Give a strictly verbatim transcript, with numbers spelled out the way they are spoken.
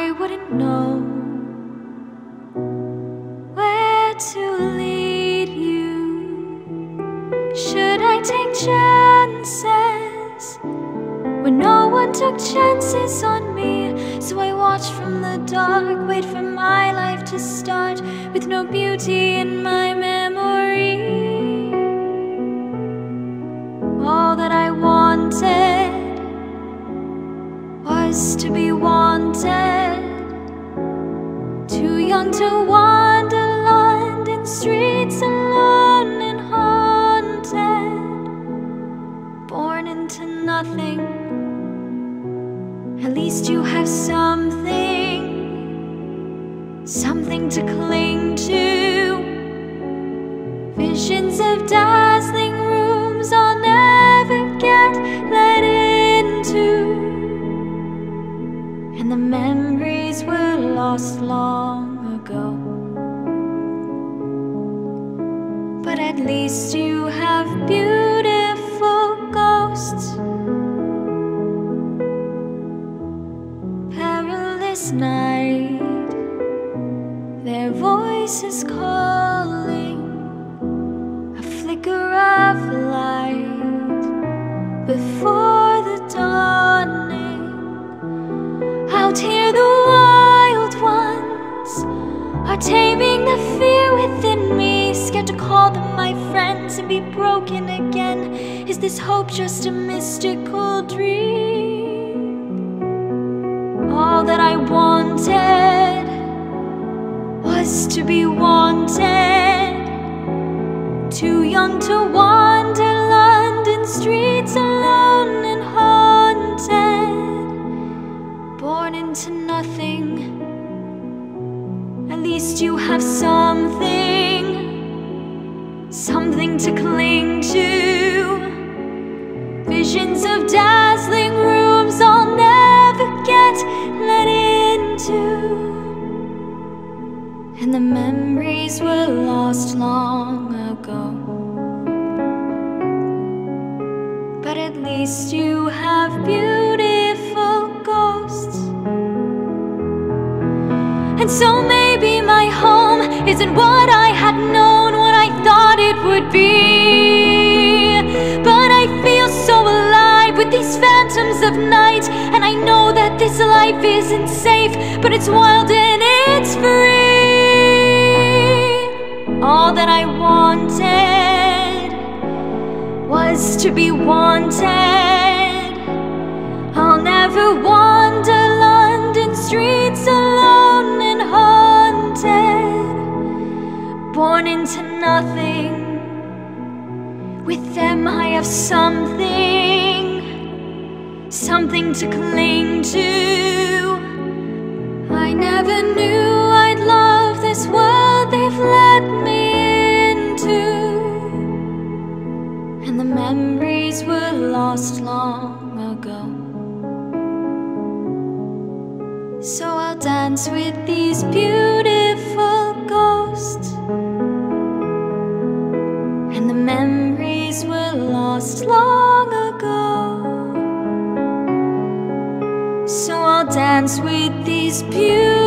I wouldn't know where to lead you. Should I take chances when no one took chances on me? So I watched from the dark, wait for my life to start with no beauty in my memory. All that I wanted to be wanted, too young to wander London streets alone and haunted, born into nothing. At least you have something, something to cling to. Visions of dazzling rooms I'll never get let into, and the memories were lost long ago. But at least you have beautiful ghosts. Perilous night, their voices calling, a flicker of light before the dawning. Out here the wild ones are taming the fear within me, scared to call them my friends and be broken again. Is this hope just a mystical dream? All that I wanted was to be wanted, too young to wander London streets alone and haunted, born into nothing. At least you have something, something to cling to. Visions of dazzling rooms I'll never get let into, and the memories were lost long ago. But at least you have beautiful ghosts. And so maybe my home isn't what I had known, what I thought it would be, but I feel so alive with these phantoms of night. And I know that this life isn't safe, but it's wild and it's free. All that I wanted was to be wanted. I'll never wander London streets alone and haunted, born into nothing. With them I have something, something to cling to. I never knew I'd love this world they've let me into, and the memories were lost long ago. So I'll dance with these beautiful ghosts, and the memories were lost long ago. So I'll dance with these beautiful